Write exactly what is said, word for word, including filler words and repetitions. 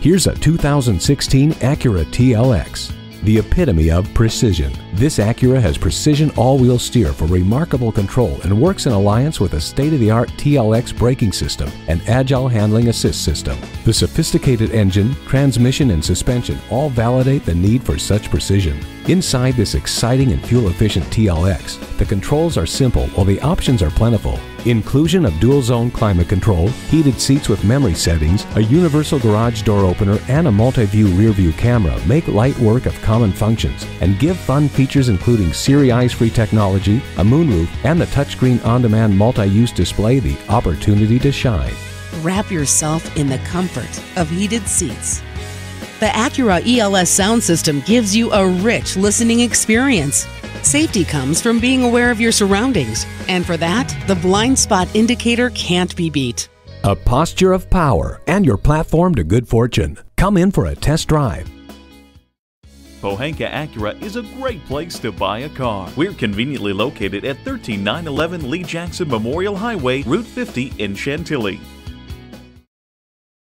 Here's a two thousand sixteen Acura T L X, the epitome of precision. This Acura has precision all-wheel steer for remarkable control and works in alliance with a state-of-the-art T L X braking system and agile handling assist system. The sophisticated engine, transmission, and suspension all validate the need for such precision. Inside this exciting and fuel-efficient T L X, the controls are simple while the options are plentiful. Inclusion of dual-zone climate control, heated seats with memory settings, a universal garage door opener, and a multi-view rear-view camera make light work of common functions and give fun features including Siri eyes-free technology, a moonroof, and the touchscreen on-demand multi-use display the opportunity to shine. Wrap yourself in the comfort of heated seats. The Acura E L S sound system gives you a rich listening experience. Safety comes from being aware of your surroundings, and for that, the blind spot indicator can't be beat. A posture of power and your platform to good fortune. Come in for a test drive. Pohanka Acura is a great place to buy a car. We're conveniently located at one three nine one one Lee Jackson Memorial Highway, Route fifty in Chantilly.